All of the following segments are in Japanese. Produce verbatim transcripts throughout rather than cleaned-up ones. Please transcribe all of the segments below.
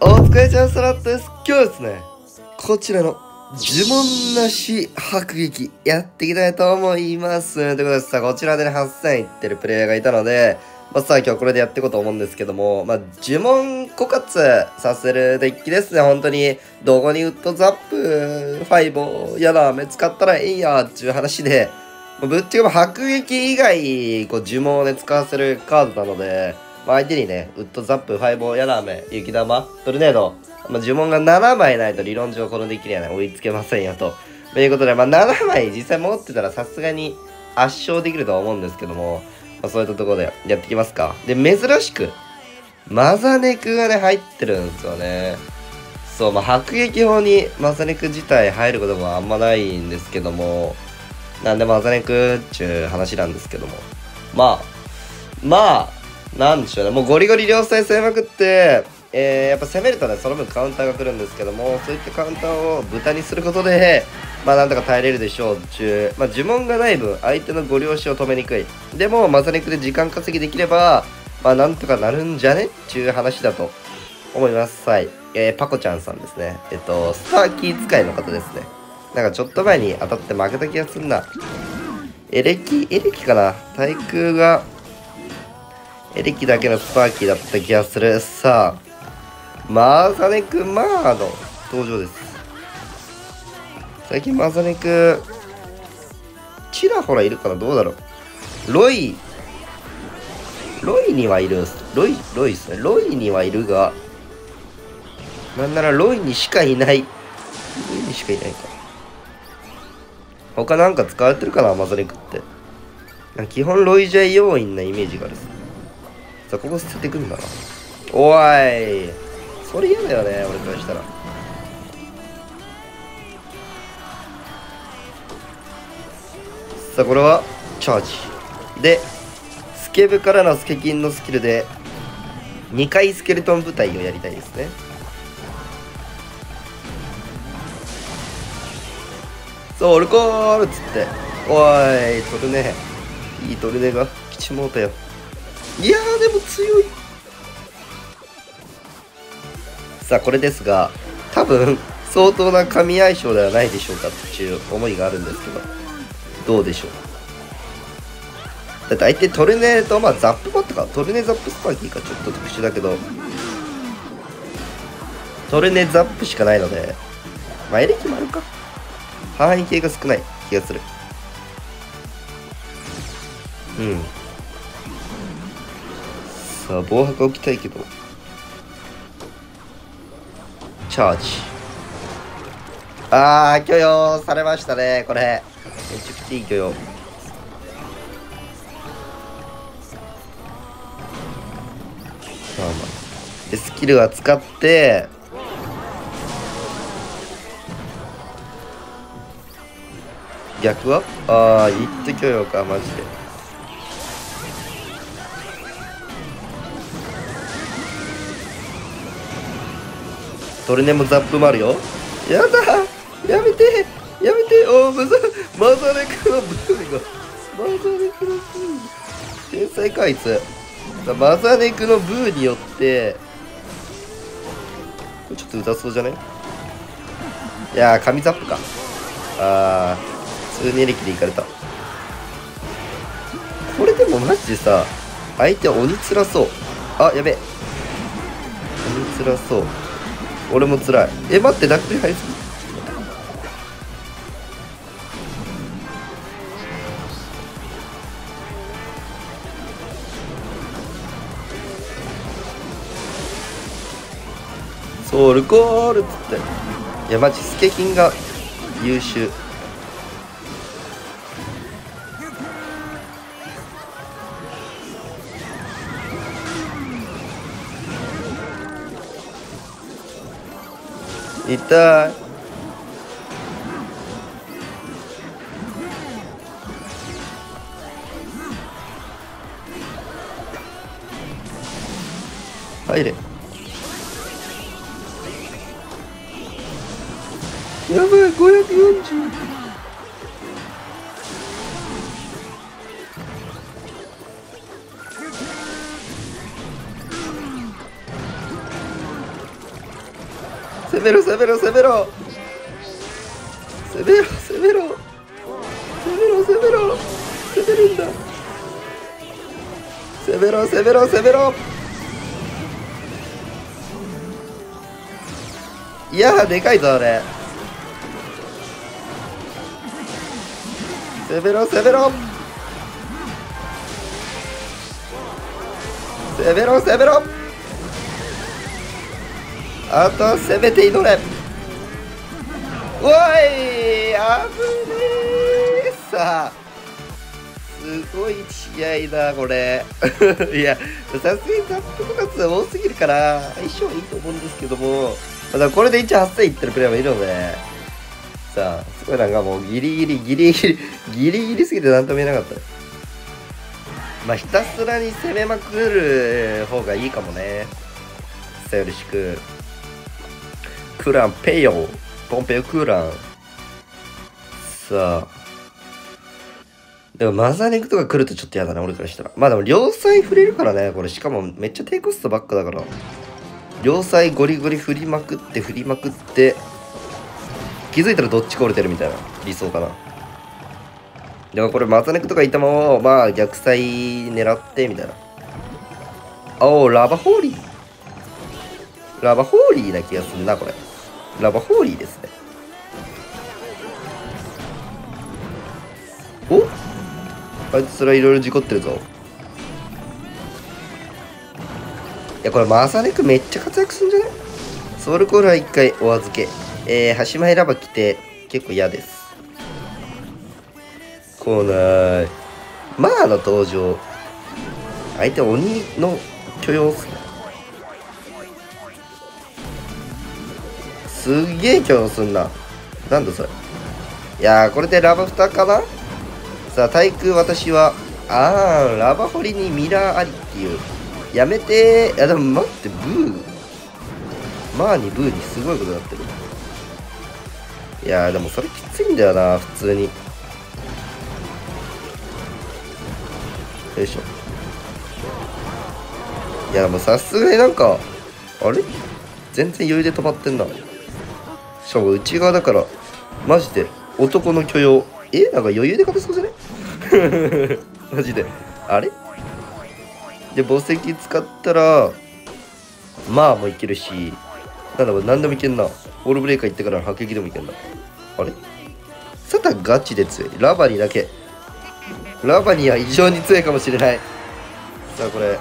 お疲れちゃんさらっとです。今日はですね、こちらの呪文なし迫撃やっていきたいと思います。ということでさ、こちらでね、はっせんいってるプレイヤーがいたので、まあさ、今日これでやっていこうと思うんですけども、まあ、呪文枯渇させるデッキですね。本当に、どこにウッドザップごをやだ、目使ったらいいや、っていう話で、ぶっちゃけ迫撃以外、こう、呪文をね、使わせるカードなので、まあ、相手にね、ウッドザップ、ファイボー、ヤラメ、雪玉、トルネード、まあ、呪文がななまいないと理論上このデッキにはね、追いつけませんよと。ということで、まあ、ななまい実際持ってたらさすがに圧勝できるとは思うんですけども、まあ、そういったところでやっていきますか。で、珍しく、マザネクがね、入ってるんですよね。そう、まあ、迫撃法にマザネク自体入ることもあんまないんですけども、なんでマザネクっちゅう話なんですけども。まあ、まあ、なんでしょうね。もうゴリゴリ両サイド攻めまくって、えー、やっぱ攻めるとね、その分カウンターが来るんですけども、そういったカウンターを豚にすることで、まあなんとか耐えれるでしょうっちゅう。まあ呪文がない分、相手のご了承を止めにくい。でも、マザネクで時間稼ぎできれば、まあなんとかなるんじゃねっちゅう話だと思います。はい。えー、パコちゃんさんですね。えっと、スターキー使いの方ですね。なんかちょっと前に当たって負けた気がするな。エレキ、エレキかな？対空が、エレキだけのスパーキーだった気がする。さあ、マザネクマーの登場です。最近マザネク、ちらほらいるかな？どうだろう？ロイ、ロイにはいるんす。ロイ、ロイですね。ロイにはいるが、なんならロイにしかいない。ロイにしかいないか。他なんか使われてるかな？マザネクって。なんか基本ロイジャイ要員なイメージがある。さあ、ここ捨ててくんだな。おーい。それ嫌だよね、俺からしたら。さあ、これは、チャージ。で、スケブからのスケキンのスキルで、にかいスケルトン部隊をやりたいですね。そう、オルコールっつって。おーい、トルネ。いいトルネが、きちもうたよ。いやーでも強い。さあこれですが、多分相当な神相性ではないでしょうかっていう思いがあるんですけど、どうでしょう。だって相手トルネーと、まあザップボットかトルネザップスパーキーかちょっと特殊だけど、トルネザップしかないので、まあエレキもあるか、範囲系が少ない気がする。うん、さあ防波が起きたいけど、チャージ、ああ許容されましたね。これめちゃくちゃいい許容。でスキルは使って、逆はああ一手許容か。マジでトルネもザップもあるよ。やだー、やめてやめて。おー、マザマザネクのブーが、マザネクのブー天才かいつ。マザネクのブーによってこれちょっとうざそうじゃない？いやー神ザップか。あー普通にエレキでいかれた。これでもマジでさ、相手鬼つらそう。あやべえ、鬼つらそう。俺も辛い。え、待って、ダックリ入る。そう、ルコールっつって。いや、マジ、スケキンが優秀。痛い。入れ。やばい、ごひゃくよんじゅう。攻めろ攻めろ攻めろ攻めろ攻めろ攻めろ攻めろ攻めるんだ、攻めろ攻めろ攻めろ。いやーでかいぞあれ。攻めろ攻めろ攻めろ攻めろ、あとは攻めて祈れ。おいあぶねー、さあすごい試合だこれいやさすがにタップとか数多すぎるから相性はいいと思うんですけども、まだこれで一応はっせんいってるプレイヤーもいるので、さあすごいなんかもうギリギリギリギリギリギリすぎて何とも言えなかった。まあひたすらに攻めまくる方がいいかもね。さあよろしく。クーランペイヨーポンペヨクーラン。さあでもマザーネックとか来るとちょっと嫌だな俺からしたら。まあでも両サイ振れるからねこれ、しかもめっちゃ低コストばっかだから両サイゴリゴリ振りまくって振りまくって気づいたらどっちか折れてるみたいな理想かな。でもこれマザーネックとかいたまままあ逆サイ狙ってみたいな。おおラバホーリーラバホーリーな気がするなこれ。ラバホーリーですね。おっあいつらいろいろ事故ってるぞ。いやこれマサネクめっちゃ活躍するんじゃない。ソウルコールはいっかいお預け、えー、橋前ラバ来て結構嫌です。来ない。マーの登場、相手鬼の許容っすね。すげえ許容すんな。なんだそれ。いやーこれでラバにかな。さあ対空私はあーラバ掘りにミラーありっていう。やめてー。いやでも待ってブーマーにブーにすごいことになってる。いやーでもそれきついんだよな普通に。よいしょ。いやでもさすがになんかあれ全然余裕で止まってんな。しかも内側だからマジで男の許容、えなんか余裕で勝てそうじゃねマジであれで墓石使ったらまあもいけるし、なんだろう何でもいけんな。オールブレイカー行ってから迫撃でもいけんな。あれサタガチで強い。ラバニだけラバニは異常に強いかもしれない。さあこれ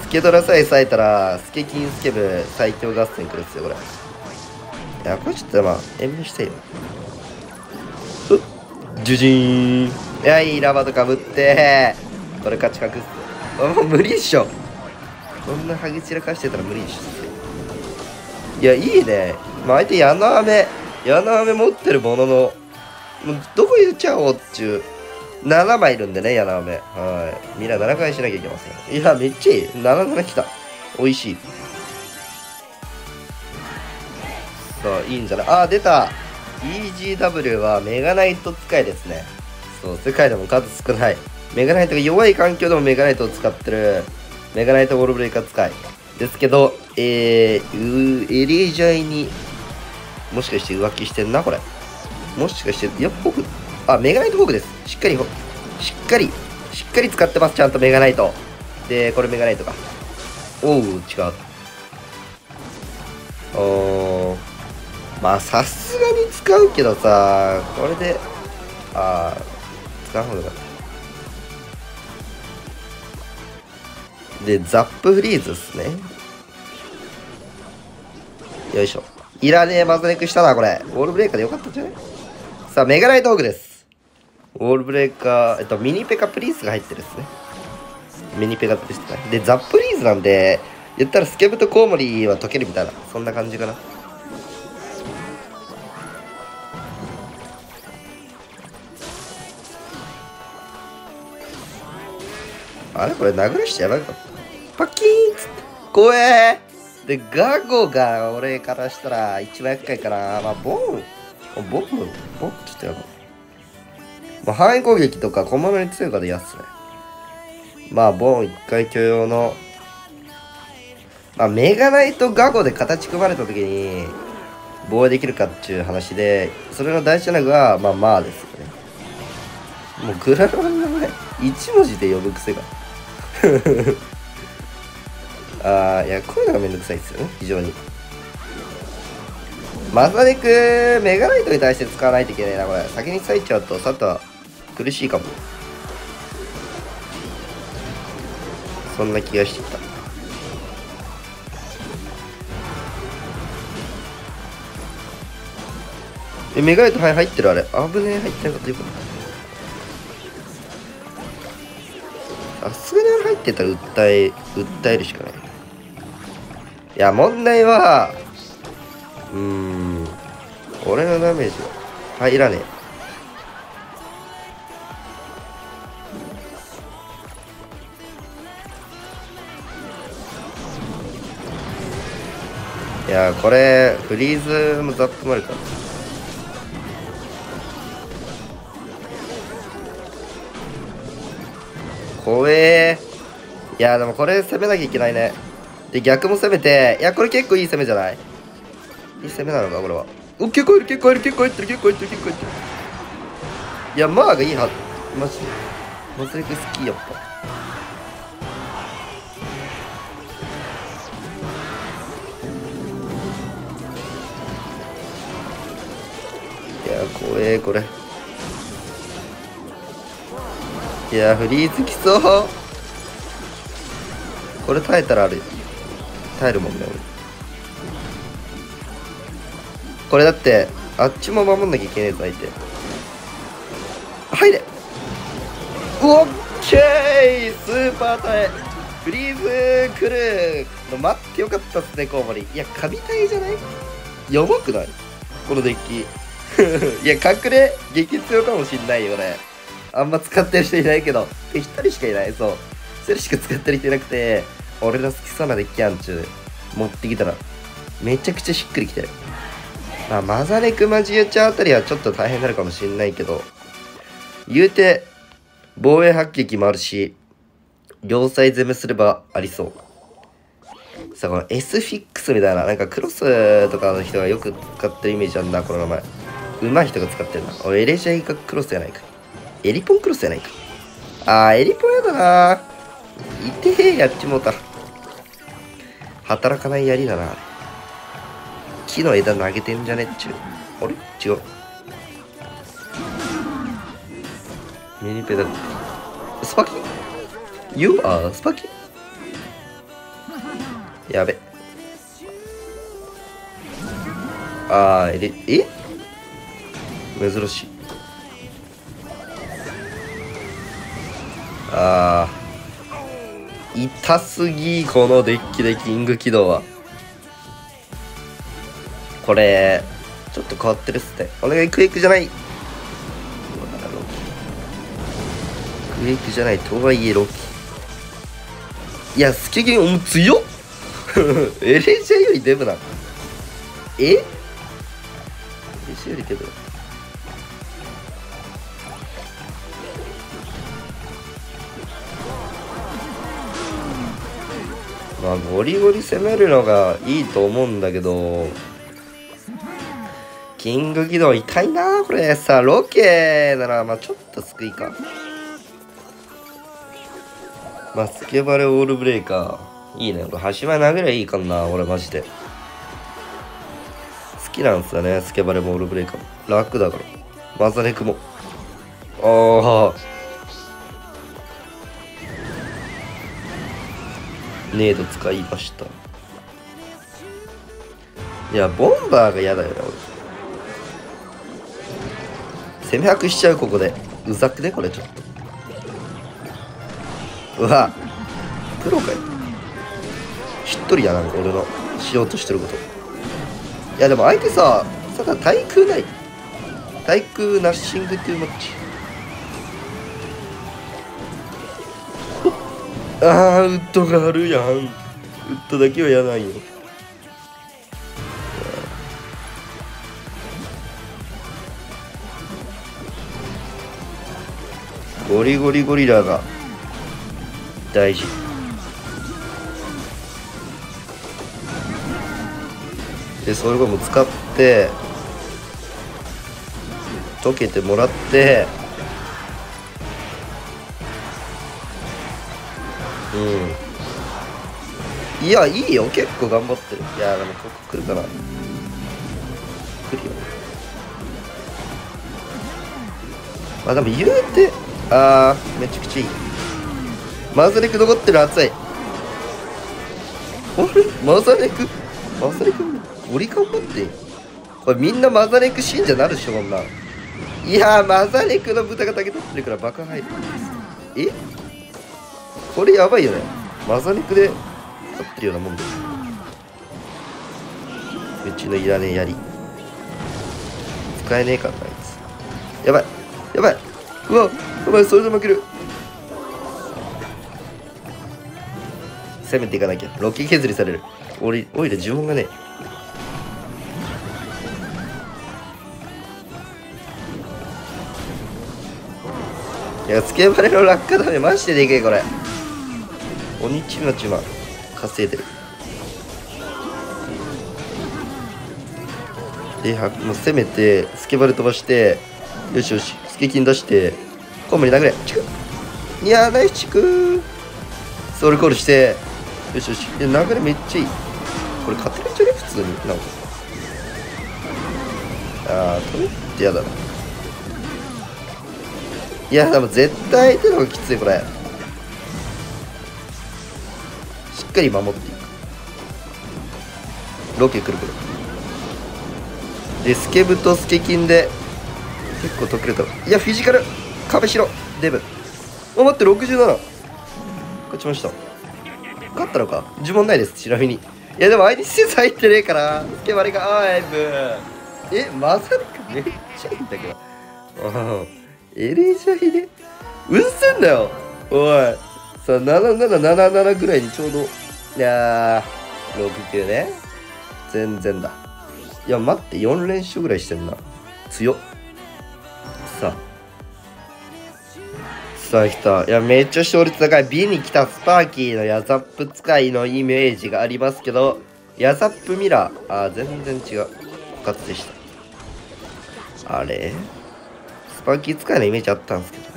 スケドラさえ冴えたらスケキンスケブ最強合戦くるっすよこれ。いやこれちょっとまあ遠慮してよ。ジュジーン。いやいいラバーとかぶってこれ勝ち確っす。もう無理っしょこんなハゲ散らかしてたら無理っしょ。いやいいね。まあ相手矢の飴矢の飴持ってるもののもうどこ言っちゃおうっちゅう。ななまいいるんでね矢の飴、はいみんなななかいしなきゃいけません。いやめっちゃいい。ななななきたおいしい。そういいんじゃない。あー出た イージーダブリュー はメガナイト使いですね。そう世界でも数少ないメガナイトが弱い環境でもメガナイトを使ってるメガナイトウォールブレイカー使いですけど、えー、エリージャイにもしかして浮気してんなこれ。もしかしていやフォーク、あメガナイトフォークです。しっかりしっかりしっかり使ってます。ちゃんとメガナイトでこれメガナイトか。おう違う。おーまあさすがに使うけどさこれでああ使う方がよかった。でザップフリーズっすね。よいしょ。いらねえマザネクしたなこれ。ウォールブレイカーでよかったんじゃない。さあメガナイトオークです。ウォールブレイカーえっとミニペカプリースが入ってるっすね。ミニペカプリースがでザップフリーズなんで言ったらスケブとコウモリは溶けるみたいなそんな感じかな。あれこれ殴らしてやばかった。パキーンっつって怖えー。でガゴが俺からしたら一番厄介かな。まあボンボンボンって言ったらまあ範囲攻撃とか小物に強いからやっすね。まあボン一回許容のまあ、メガナイとガゴで形組まれた時に防衛できるかっていう話で、それの大事なのがまあまあですよね。もうグラノンの名前一文字で呼ぶ癖がああ、いやこういうのがめんどくさいですよね、非常に。まさにくメガナイトに対して使わないといけないな、これ。先に割いちゃうとサタは苦しいかも、そんな気がしてきた。え、メガナイトはい入ってる、あれ危ねえ、入ってなかったよ。あ、すぐに入ってたら訴え訴えるしかない。いや問題はうーん俺のダメージは入らねえ。いやーこれフリーズもザップもあるから、怖えー。いやーでもこれ攻めなきゃいけないね。で逆も攻めて、いやこれ結構いい攻めじゃない？いい攻めなのかこれは。おっ結構いる結構いる結構いってる結構いってる結構いってる。いやマーがいいはず、マジで。マスレク好きやっぱ。怖えーこれ。いやーフリーズきそう。これ耐えたらある、耐えるもんね俺。これだってあっちも守んなきゃいけないぞ相手。入れ、オッケー、スーパー耐えフリーズくるの待ってよかったっすねコウモリ。いや神対じゃない、やばくないこのデッキいや隠れ激強かもしんないよね。あんま使ってる人いないけど、ひとりしかいない。そうひとりしか使ってる人いなくて、俺の好きそうなデッキやんちゅう持ってきたらめちゃくちゃしっくりきてる。まあマザレクマジユチャあたりはちょっと大変になるかもしんないけど、言うて防衛発撃もあるし両サイ攻めすればありそう。さあこの S フィックスみたいな、なんかクロスとかの人がよく使ってるイメージあるんだこの名前。上手い人が使ってるな。俺エレジャイがクロスやないか。エリポンクロスやないか。あー、エリポンやだなー。いてえ、やっちもうた。働かない槍だな。木の枝投げてんじゃねっちゅう。あれ違う。ミニペダル。スパキ ?You are スパキやべ。あー、エリ、え珍しい。あー痛すぎこのデッキでキング起動は。これちょっと変わってるっすね。お願いクエイクじゃない、クエイクじゃないとはいえロキ。いやスケゲンおも強っエレジャーよりデブな。えエレジャーよりデブな。まあ、ゴリゴリ攻めるのがいいと思うんだけど、キング起動痛いなこれ。さあロケならまあちょっと救いか。まあスケバレオールブレイカーいいね。これ端前投げりゃいいかな俺マジで。好きなんですよねスケバレもオールブレイカーも、楽だから。マザネクもああネード使いました。いやボンバーが嫌だよね俺。攻めはくしちゃうここで、うざくねこれちょっと。うわプロかよ、一人やな俺のしようとしてること。いやでも相手さただ対空ない、対空ナッシングっていうマッチ。あーウッドがあるやん。ウッドだけはやないよ。ゴリゴリゴリラが大事。でそれをも使って溶けてもらって、うん、いやいいよ、結構頑張ってる。いやでもここ来るかな、来るよ。まあでも言うて、あーめちゃくちゃいい。マザレク残ってる、熱い。あれマザレクマザレク折りかぶって、これみんなマザレク信者なるでしょ、こんな。いやーマザレクの豚が竹取ってるから爆破入る。えこれやばいよね、マザレクで勝ってるようなもんです。うちのいらねえ槍使えねえからな、あいつ。やばいやばい、うわやばい、それで負ける。攻めていかなきゃ、ロッキー削りされる。俺おいら呪文がねえ。いや、つけばれの落下だね、マジででけえこれ。鬼チマチマ稼いでる。で、はもう攻めて、つけばれ飛ばして、よしよし、つけ金出して、コンボに殴れ、チクッ。いやー、ナイスチクー。ソウルコールして、よしよし、いや、流れめっちゃいい。これ勝てるんじゃね普通に。なんか。あー、取れって嫌だな。いやでも絶対相手の方がきつい、これ。しっかり守っていく。ロケくるくるでスケブとスケキンで結構解けれた。いやフィジカル壁白デブ、あ待って、ろくじゅうなな勝ちました。勝ったのか、呪文ないですちなみに。いやでも相手施設入ってねえから、スケバレがアイブ。えまさかめっちゃいいんだけどエレジャーでうっせんだよおい。さあなななななななぐらいにちょうど、いやーろくきゅうね、全然だ。いや待って、よん連勝ぐらいしてんな、強っ。さあさあ来た。いやめっちゃ勝率高い。 B に来たスパーキーのヤザップ使いのイメージがありますけど、ヤザップミラー、あー全然違う復活でした。あれスパーキー使いのイメージあったんですけどね。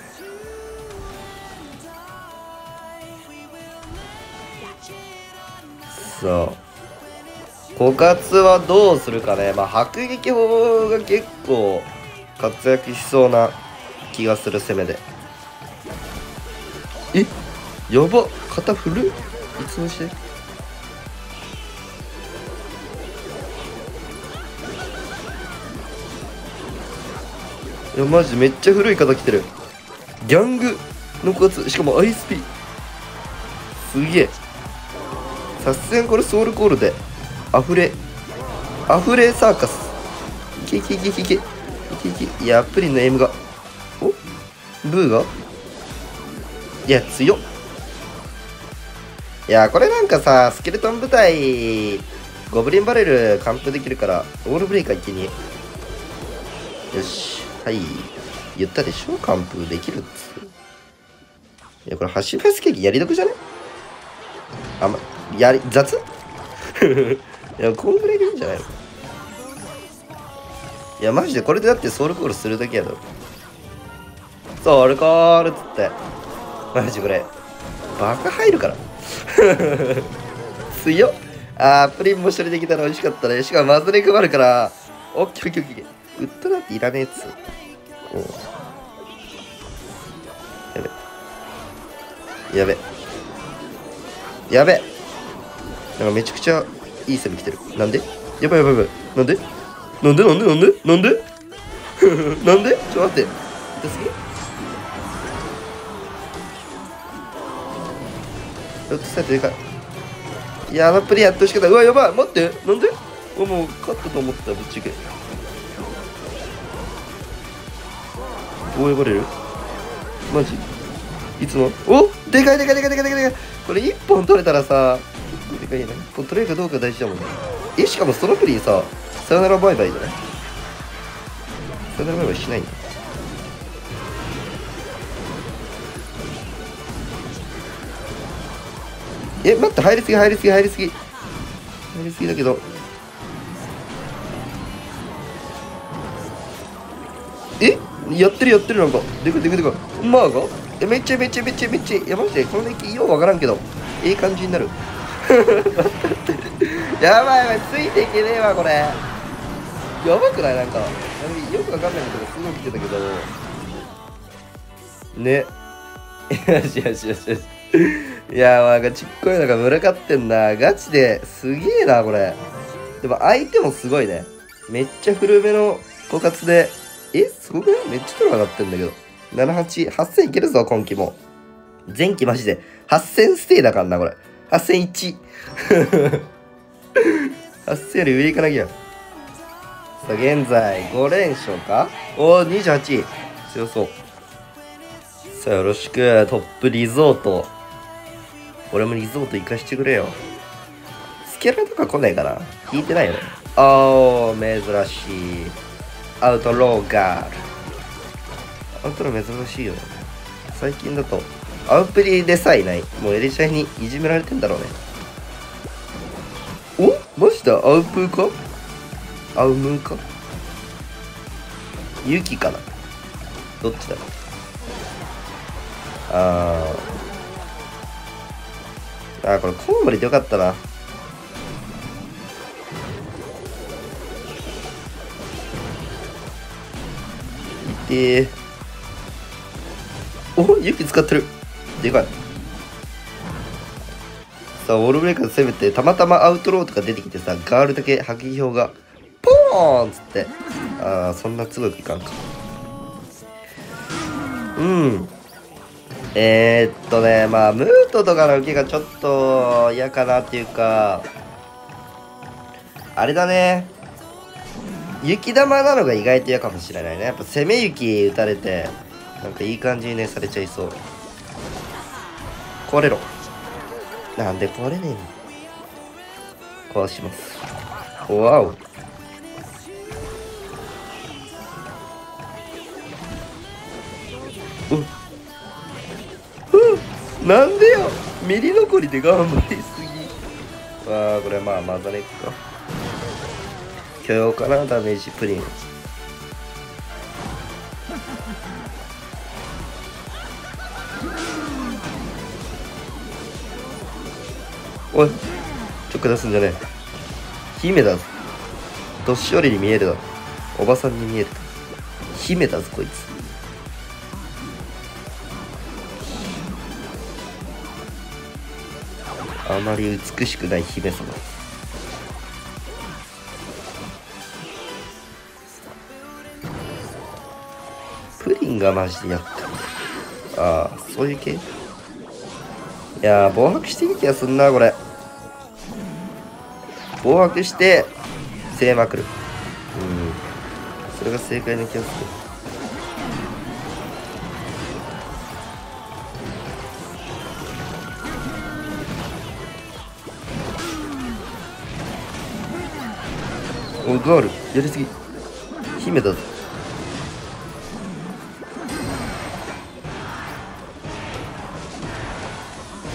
そう、枯渇はどうするかね。まあ迫撃砲が結構活躍しそうな気がする、攻めで。えやばっ、肩振る、いつのして。いやマジめっちゃ古い方来てる。ギャングの子がつ、しかもアイスピーすげえ。さすがにこれソウルコールでアフレアフレサーカス、いけいけいけいけいけいけ。いやプリンのエイムが、おブーが、いや強っ。いやこれなんかさ、スケルトン部隊ゴブリンバレル完封できるからオールブレイカーいけに。よしはい、言ったでしょ完封できるっつ。いやこれ橋フェスケーキやり得じゃね、あんまやり雑いやこんぐらいでいいんじゃないの。いやマジでこれでだってソウルコールするだけやだろ、ソウルコールっつって。マジこれバカ入るから強っ。あープリンも一人できたら美味しかったね。しかもマズレ配るから、オッケーオッケーオッケー。ウッドなんていらねえっつ。やべやべやべ、なんかめちゃくちゃいい攻め来てる。なんでやばいやばいやばい、なんでなんでなんでなんでなんでなんで、ちょっと待って、痛すぎ。ロッドサイトでかい。いやあのプリンやってほしかった。うわやばい、待って、なんでもう勝ったと思ったらぶっちゃけ。お、呼ばれるマジいつも。おでかいでかいでかいでかいでかいでかい。これいっぽん取れたらさ、でかいね。いっぽん取れるかどうか大事だもんね。えしかもそのプリンさ、さよならバイバイじゃない、さよならバイバイしないんだ。え待って、入りすぎ入りすぎ入りすぎ入りすぎだけど、えやってるやってるなんか。でかでかでか。マーがえめっちゃめちゃめちゃめちゃ。いや、マジでこのデッキようわからんけど、ええ感じになる。やばいやばい、ついていけねえわ、これ。やばくないなんか。よくわかんないんだけど、すごい来てたけど。ね。よしよしよしよし。いやー、なんかちっこいのが群がってんな。ガチですげえな、これ。でも相手もすごいね。めっちゃ古めの枯渇で。えすごくないめっちゃトロ上がってんだけど。なな、はち、はっせんいけるぞ、今期も。前期マジで。はっせんステイだからな、これ。はっせんいち。はっせんより上行かなきゃ。さあ、現在、ご連勝かおー、にじゅうはち。強そう。さあ、よろしく。トップリゾート。俺もリゾート行かしてくれよ。スケラとか来ないかな引いてないよね。おー、珍しい。アウトローガール。アウトロー珍しいよね。最近だと、アウプリでさえいない。もうエリシャにいじめられてんだろうね。おマジだアウプーかアウムーかユキかなどっちだろうあー。あー、これコウモリでよかったな。いてー。おユキ使ってるでかいさあウォールブレイカーで攻めてたまたまアウトローとか出てきてさガールだけ破棄表がポーンっつってああそんな強くいかんかうんえー、っとねまあムートとかの受けがちょっと嫌かなっていうかあれだね雪玉なのが意外と嫌かもしれないねやっぱ攻め雪打たれてなんかいい感じにねされちゃいそう壊れろなんで壊れねえの壊しますわおうっうっなんでよミリ残りで頑張りすぎわあこれまあマザネックか許容かなダメージプリンおいちょっか出すんじゃねえ姫だぞどっしょりに見えるだおばさんに見える姫だぞこいつあまり美しくない姫様プリンがマジでやったああそういう系いやー暴発していい気がすんなこれ暴発して攻めまくるうんそれが正解な気がするおいガールやりすぎ姫だぞ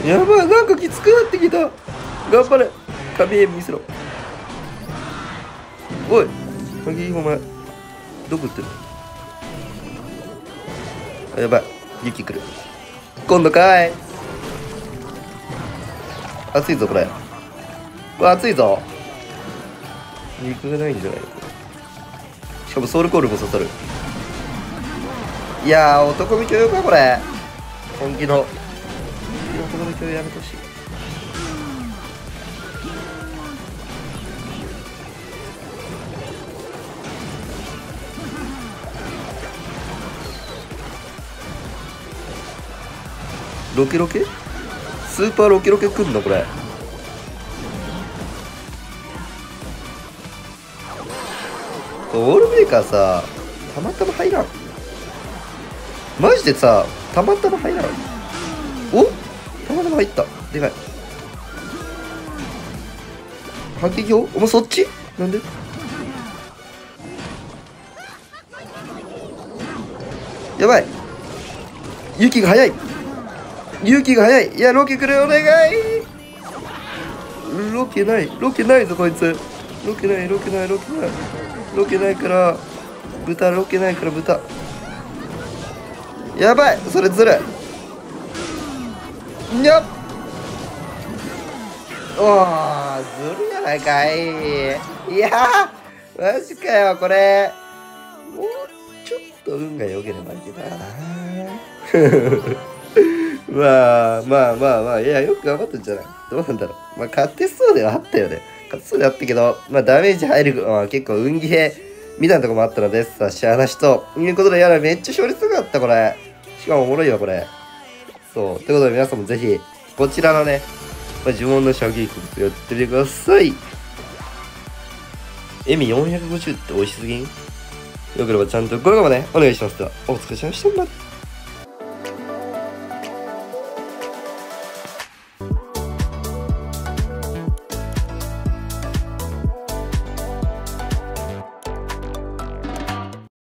やばいなんかきつくなってきた頑張れ神絵見せろおい鍵お前どこ行ってるあやばい雪来る今度かい熱いぞこれこれ熱いぞ肉がないんじゃないしかもソウルコールも刺さるいやー男見教養かこれ本気の男見教養やめてほしいロケロケスーパーロケロケ来んのこれウォールブレイカーさたまたま入らんマジでさたまたま入らんおたまたま入ったでかい反撃をお前そっちなんでやばい勇気が速い勇気が速いいやロケくれお願いロケないロケないぞこいつロケないロケないロケないロケないから豚ロケないから豚。やばい、それずるい。よっ、おー、ずるいやないかい。いやー、マジかよ、これ。もうちょっと運が良ければいけたな。まあまあまあまあ、いや、よく頑張ったんじゃない。どうなんだろう。まあ、勝てそうではあったよね。勝てそうではあったけど、まあ、ダメージ入る、まあ、結構運ゲーみたいなとこもあったので、さしゃーなしということで、やらめっちゃ勝率高かった、これ。しかもおもろいわ、これ。そう。ということで、皆さんもぜひ、こちらのね、まあ、呪文の射撃力やってみてください。エミよんひゃくごじゅうって美味しすぎん？よければちゃんと、これもね、お願いします。では、お疲れ様でした。